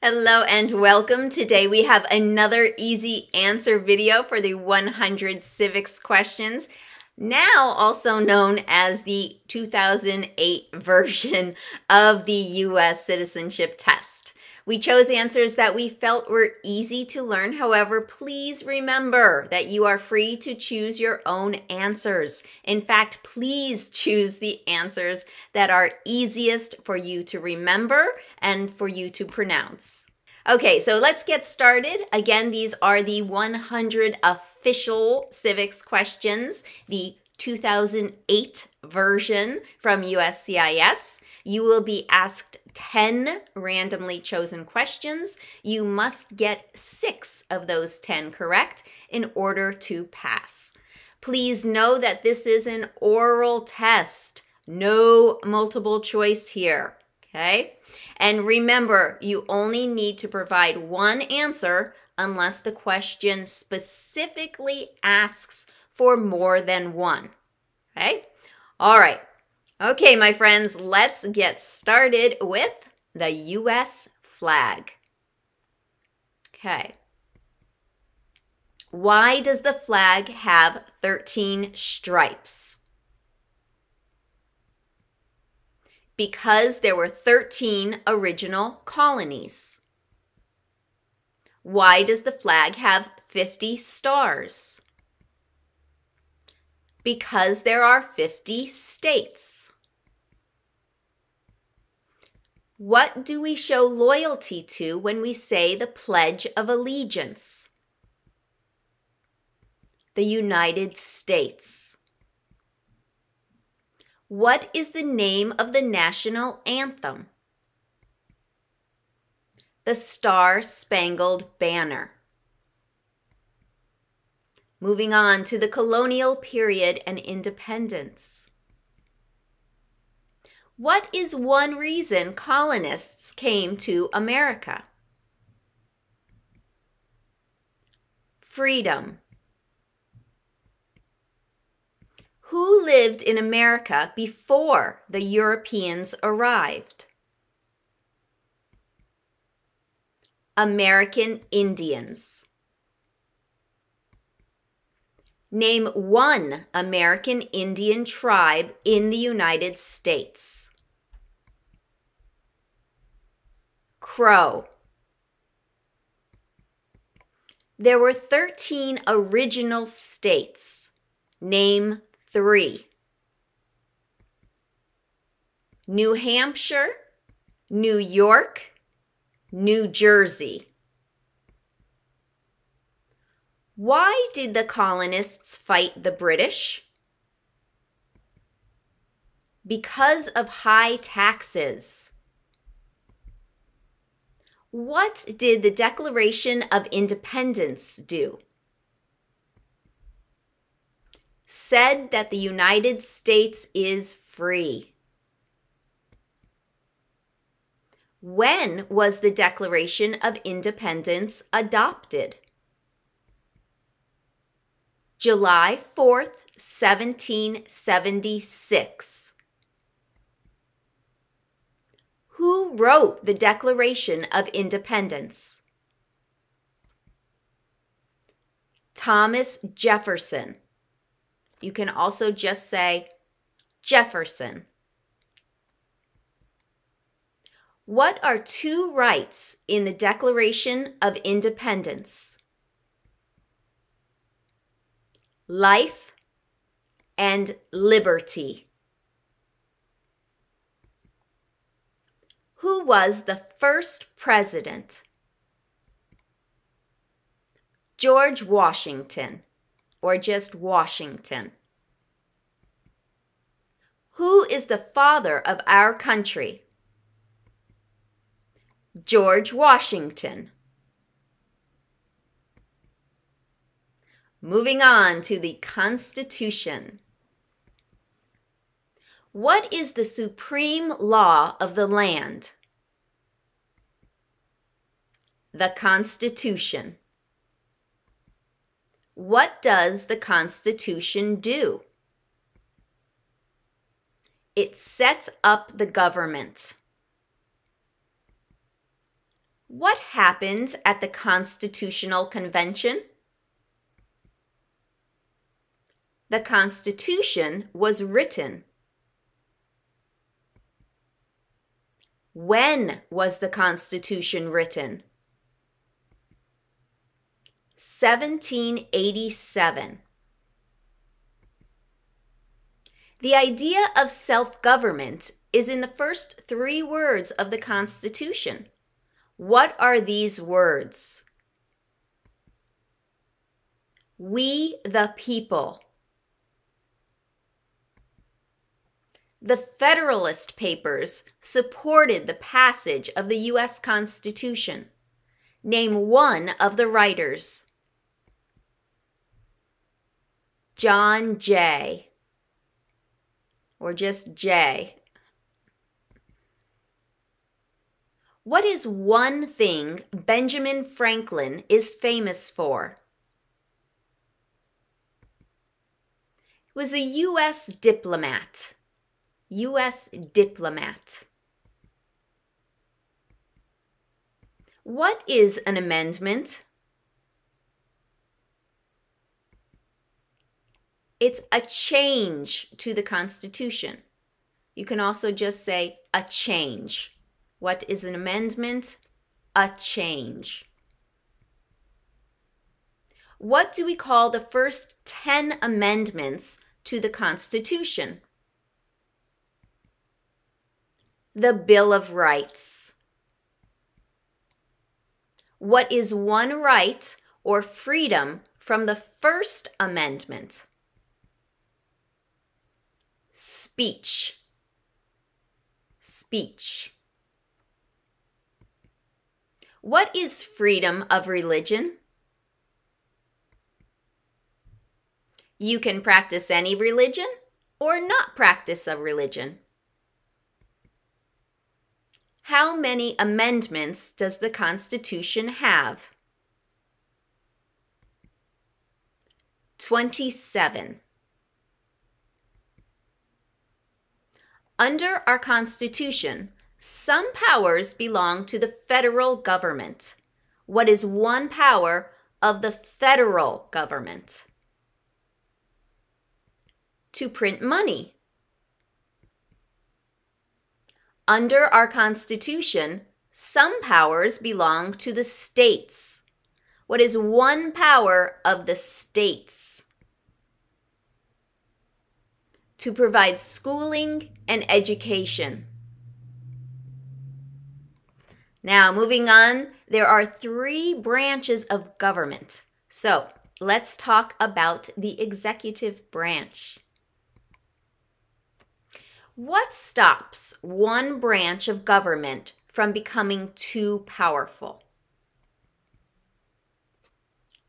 Hello and welcome. Today we have another easy answer video for the 100 civics questions, now also known as the 2008 version of the U.S. citizenship test. We chose answers that we felt were easy to learn. However, please remember that you are free to choose your own answers. In fact, please choose the answers that are easiest for you to remember and for you to pronounce. Okay, so let's get started. Again, these are the 100 official civics questions, the 2008 version from USCIS. You will be asked 10 randomly chosen questions. You must get 6 of those 10 correct in order to pass. Please know that this is an oral test. No multiple choice here, okay? And remember, you only need to provide one answer unless the question specifically asks for more than one, okay? All right. Okay, my friends, let's get started with the U.S. flag. Okay. Why does the flag have 13 stripes? Because there were 13 original colonies. Why does the flag have 50 stars? Because there are 50 states. What do we show loyalty to when we say the Pledge of Allegiance? The United States. What is the name of the national anthem? The Star-Spangled Banner. Moving on to the colonial period and independence. What is one reason colonists came to America? Freedom. Who lived in America before the Europeans arrived? American Indians. Name one American Indian tribe in the United States. Crow. There were 13 original states. Name 3. New Hampshire, New York, New Jersey. Why did the colonists fight the British? Because of high taxes. What did the Declaration of Independence do? Said that the United States is free. When was the Declaration of Independence adopted? July 4th, 1776. Who wrote the Declaration of Independence? Thomas Jefferson. You can also just say Jefferson. What are two rights in the Declaration of Independence? Life and liberty. Who was the first president? George Washington, or just Washington. Who is the father of our country? George Washington. Moving on to the Constitution. What is the supreme law of the land? The Constitution. What does the Constitution do? It sets up the government. What happened at the Constitutional Convention? The Constitution was written. When was the Constitution written? 1787. The idea of self-government is in the first three words of the Constitution. What are these words? We the people. The Federalist Papers supported the passage of the U.S. Constitution. Name one of the writers. John Jay, or just Jay. What is one thing Benjamin Franklin is famous for? He was a U.S. diplomat. U.S. diplomat. What is an amendment? It's a change to the Constitution. You can also just say a change. What is an amendment? A change. What do we call the first 10 amendments to the Constitution? The Bill of Rights. What is one right or freedom from the First Amendment? Speech. Speech. What is freedom of religion? You can practice any religion or not practice a religion. How many amendments does the Constitution have? 27. Under our Constitution, some powers belong to the federal government. What is one power of the federal government? To print money. Under our Constitution, some powers belong to the states. What is one power of the states? To provide schooling and education. Now, moving on, there are three branches of government. So let's talk about the executive branch. What stops one branch of government from becoming too powerful?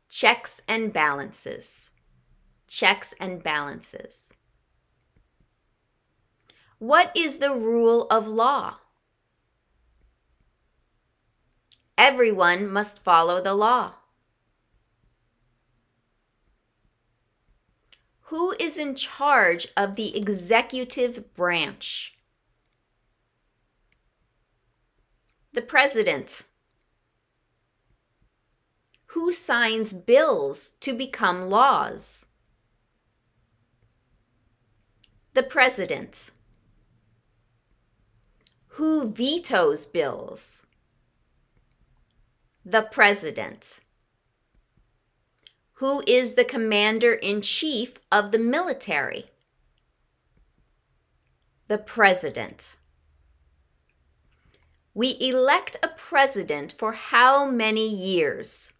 Checks and balances. Checks and balances. What is the rule of law? Everyone must follow the law. Who is in charge of the executive branch? The president. Who signs bills to become laws? The president. Who vetoes bills? The president. Who is the commander-in-chief of the military? The president. We elect a president for how many years?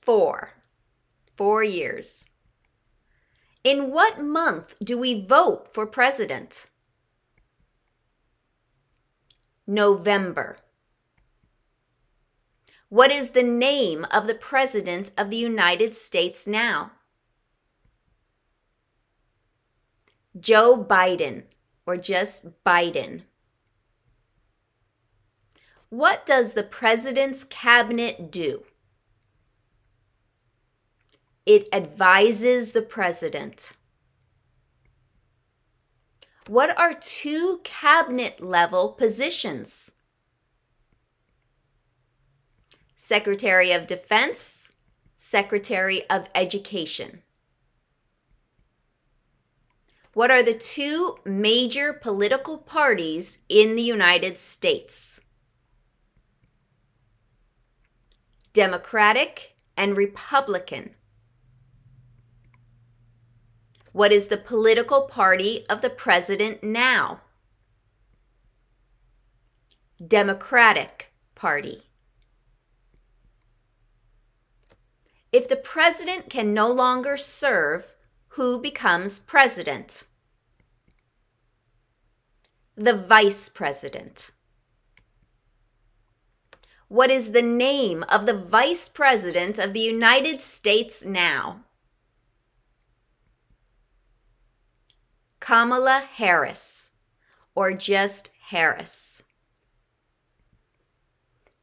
4. 4 years. In what month do we vote for president? November. What is the name of the President of the United States now? Joe Biden, or just Biden. What does the President's Cabinet do? It advises the President. What are two cabinet-level positions? Secretary of Defense, Secretary of Education. What are the two major political parties in the United States? Democratic and Republican. What is the political party of the president now? Democratic Party. If the president can no longer serve, who becomes president? The vice president. What is the name of the vice president of the United States now? Kamala Harris, or just Harris.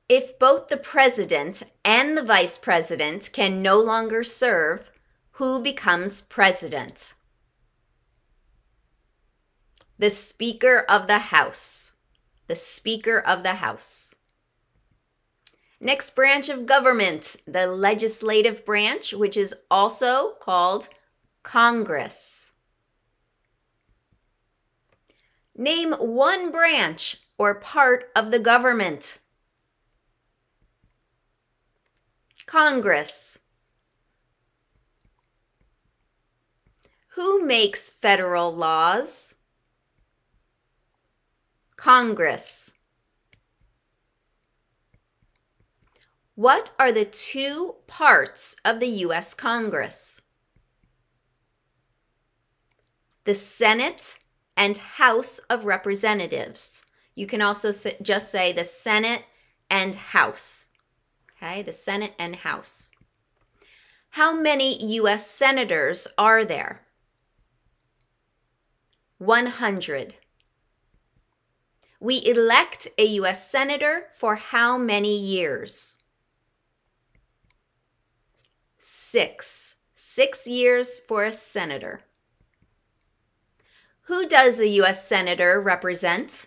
If both the president and the vice president can no longer serve, who becomes president? The Speaker of the House. The Speaker of the House. Next branch of government, the legislative branch, which is also called Congress. Name one branch or part of the government. Congress. Who makes federal laws? Congress. What are the two parts of the U.S. Congress? The Senate and House of Representatives. You can also just say the Senate and House. Okay, the Senate and House. How many U.S. senators are there? 100. We elect a U.S. senator for how many years? 6. 6 years for a senator. Who does a U.S. senator represent?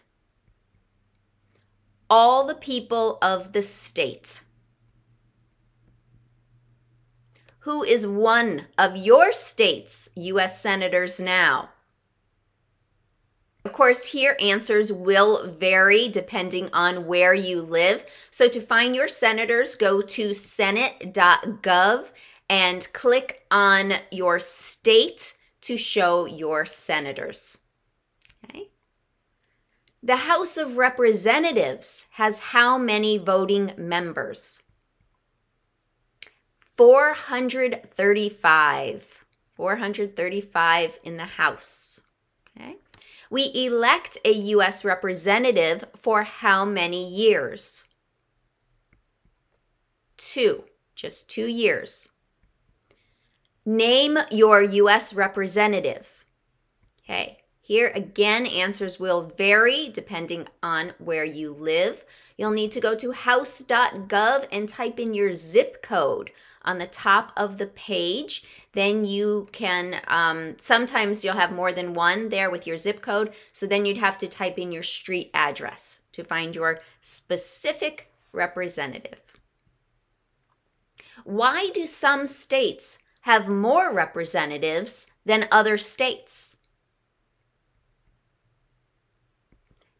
All the people of the state. Who is one of your state's U.S. senators now? Of course, here answers will vary depending on where you live. So to find your senators, go to Senate.gov and click on your state to show your senators. Okay. The House of Representatives has how many voting members? 435. 435 in the House. Okay. We elect a U.S. representative for how many years? 2, just 2 years. Name your U.S. representative. Okay, here again, answers will vary depending on where you live. You'll need to go to house.gov and type in your zip code on the top of the page. Then you can, sometimes you'll have more than one there with your zip code. So then you'd have to type in your street address to find your specific representative. Why do some states have more representatives than other states?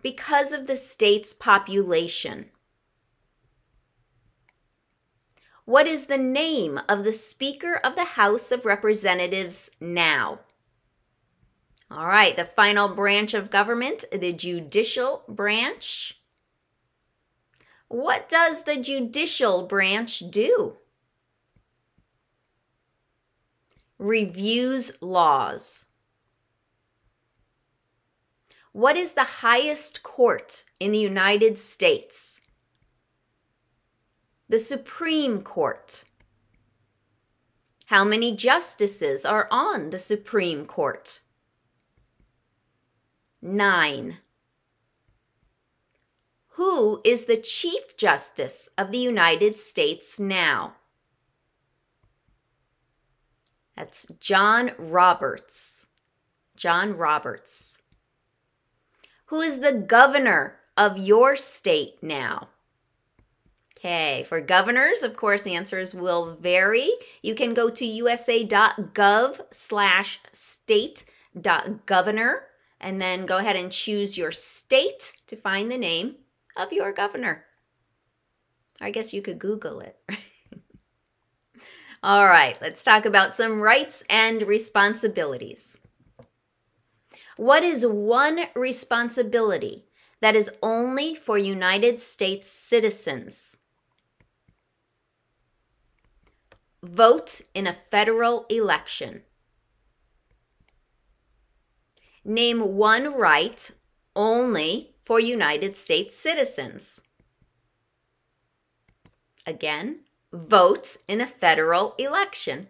Because of the state's population. What is the name of the Speaker of the House of Representatives now? All right, the final branch of government, the judicial branch. What does the judicial branch do? Reviews laws. What is the highest court in the United States? The Supreme Court. How many justices are on the Supreme Court? 9. Who is the Chief Justice of the United States now? That's John Roberts. John Roberts. Who is the governor of your state now? Okay, for governors, of course, answers will vary. You can go to usa.gov/state.governor and then go ahead and choose your state to find the name of your governor. I guess you could Google it. All right, let's talk about some rights and responsibilities. What is one responsibility that is only for United States citizens? Vote in a federal election. Name one right only for United States citizens. Again, vote in a federal election.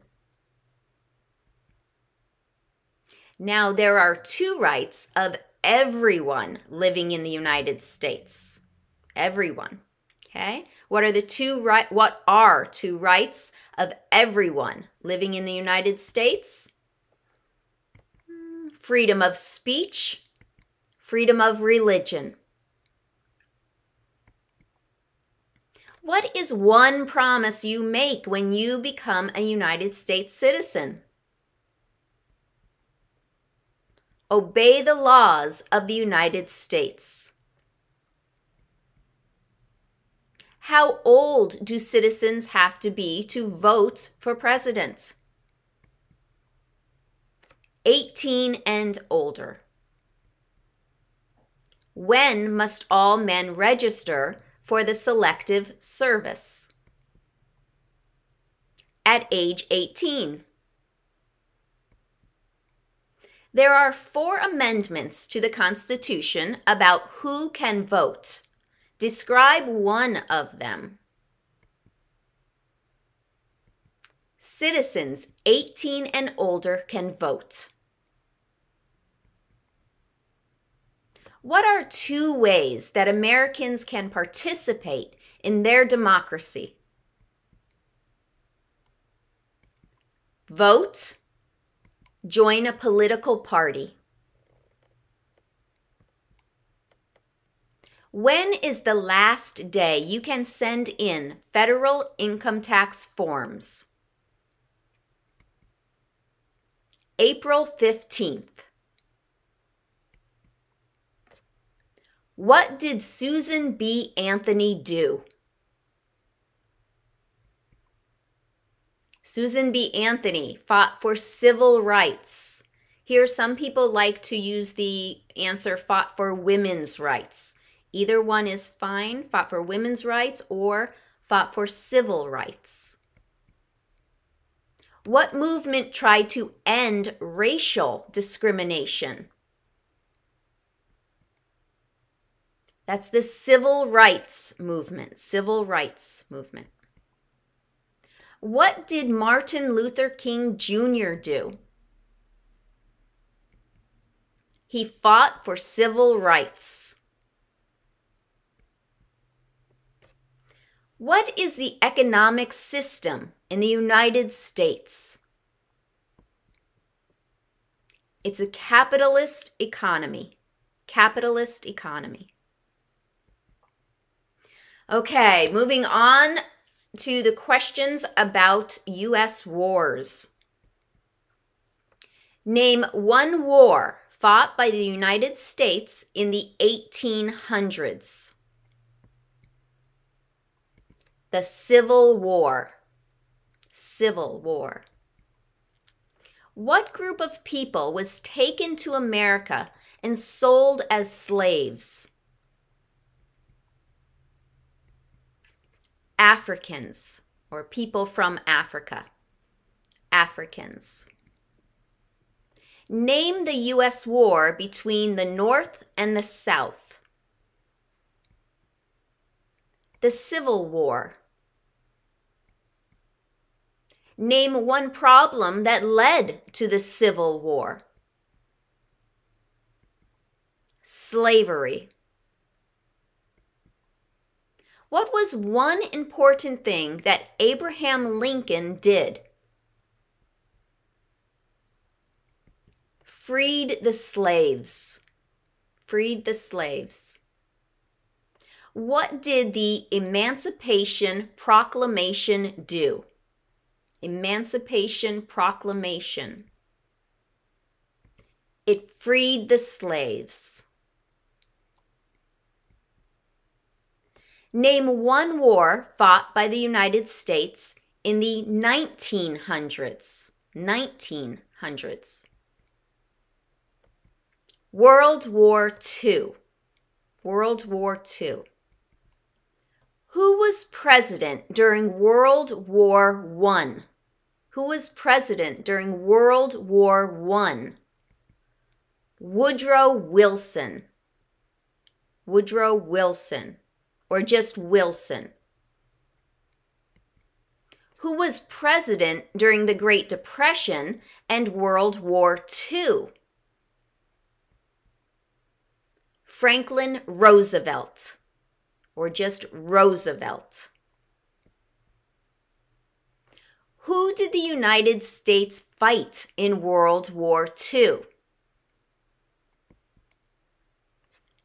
Now, there are two rights of everyone living in the United States. Everyone. Okay? What are two rights of everyone living in the United States? Freedom of speech, freedom of religion. What is one promise you make when you become a United States citizen? Obey the laws of the United States. How old do citizens have to be to vote for president? 18 and older. When must all men register for the Selective Service? At age 18. There are 4 amendments to the Constitution about who can vote. Describe one of them. Citizens 18 and older can vote. What are 2 ways that Americans can participate in their democracy? Vote. Join a political party. When is the last day you can send in federal income tax forms? April 15th. What did Susan B. Anthony do? Susan B. Anthony fought for civil rights. Here, some people like to use the answer fought for women's rights. Either one is fine, fought for women's rights or fought for civil rights. What movement tried to end racial discrimination? That's the civil rights movement, What did Martin Luther King Jr. do? He fought for civil rights. What is the economic system in the United States? It's a capitalist economy. Okay, moving on to the questions about U.S. wars. Name one war fought by the United States in the 1800s. The Civil War. What group of people was taken to America and sold as slaves? Africans, or people from Africa. Name the U.S. war between the North and the South. The Civil War. Name one problem that led to the Civil War. Slavery. What was one important thing that Abraham Lincoln did? Freed the slaves. what did the Emancipation Proclamation do? Emancipation Proclamation. It freed the slaves. Name one war fought by the United States in the 1900s. 1900s. World War II. World War II. Who was president during World War I? Who was president during World War I? Woodrow Wilson. Woodrow Wilson. Or just Wilson. Who was president during the Great Depression and World War II? Franklin Roosevelt, or just Roosevelt. Who did the United States fight in World War II?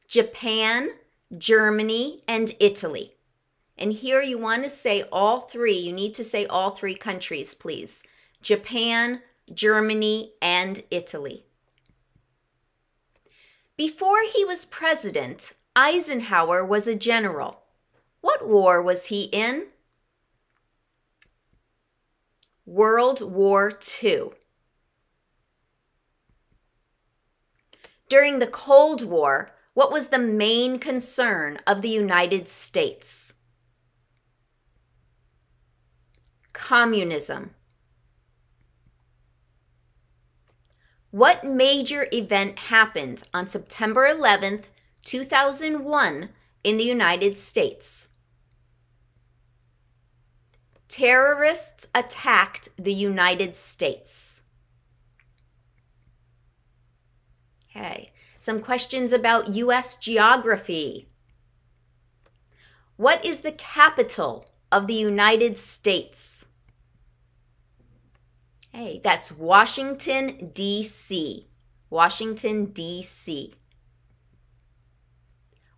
Japan, Germany, and Italy. And here you want to say all three. You need to say all three countries, please. Japan, Germany, and Italy. Before he was president, Eisenhower was a general. What war was he in? World War II. During the Cold War, what was the main concern of the United States? Communism. What major event happened on September 11th, 2001 in the United States? Terrorists attacked the United States. Okay. Some questions about U.S. geography. What is the capital of the United States? Hey, that's Washington, D.C. Washington, D.C.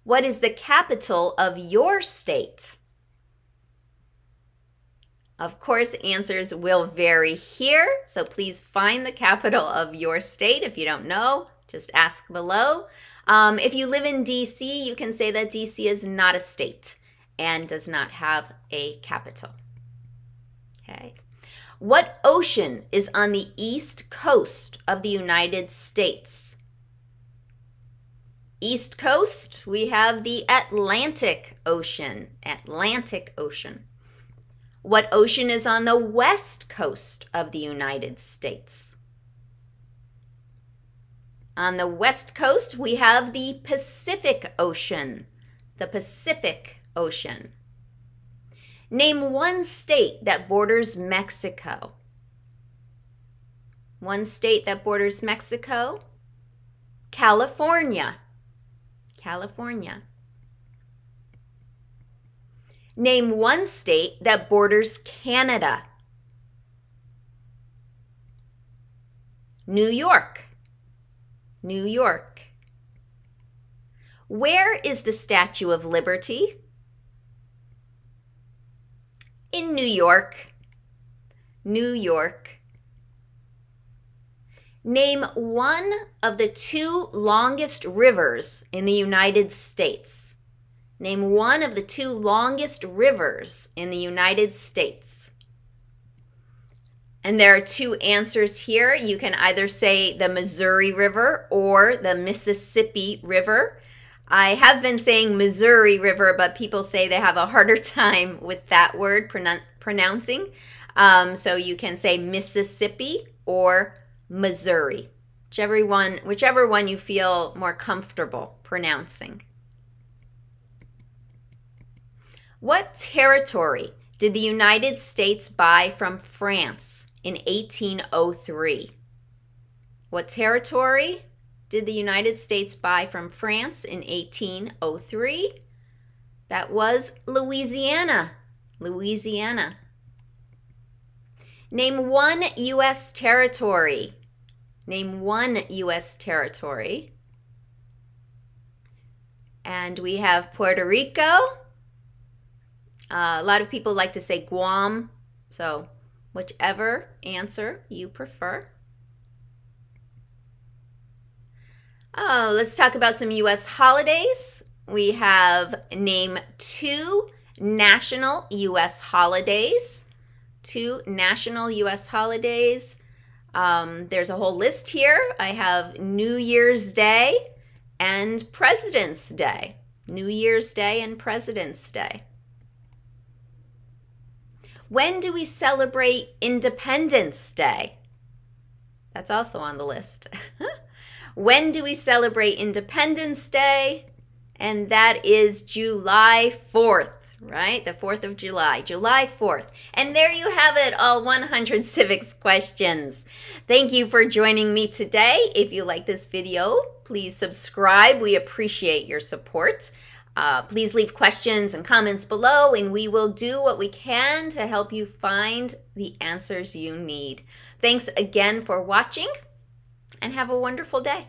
What is the capital of your state? Of course, answers will vary here, so please find the capital of your state if you don't know. Just ask below. If you live in D.C., you can say that D.C. is not a state and does not have a capital. Okay. What ocean is on the east coast of the United States? East coast, we have the Atlantic Ocean. Atlantic Ocean. What ocean is on the west coast of the United States? On the west coast, we have the Pacific Ocean. The Pacific Ocean. Name one state that borders Mexico. One state that borders Mexico. California. California. Name one state that borders Canada. New York. New York. Where is the Statue of Liberty? In New York. New York. Name one of the two longest rivers in the United States. Name one of the two longest rivers in the United States. And there are two answers here. You can either say the Missouri River or the Mississippi River. I have been saying Missouri River, but people say they have a harder time with that word pronouncing. So you can say Mississippi or Missouri, whichever one you feel more comfortable pronouncing. What territory did the United States buy from France in 1803? What territory did the United States buy from France in 1803? That was Louisiana. Louisiana. Name one U.S. territory. Name one U.S. territory. And we have Puerto Rico. A lot of people like to say Guam. So whichever answer you prefer. Oh, let's talk about some U.S. holidays. We have name two national U.S. holidays. Two national U.S. holidays. There's a whole list here. I have New Year's Day and President's Day. New Year's Day and President's Day. When do we celebrate Independence Day? That's also on the list. When do we celebrate Independence Day? And that is July 4th, right? The 4th of July, July 4th. And there you have it, all 100 civics questions. Thank you for joining me today. If you like this video, please subscribe. We appreciate your support. Please leave questions and comments below, and we will do what we can to help you find the answers you need. Thanks again for watching, and have a wonderful day.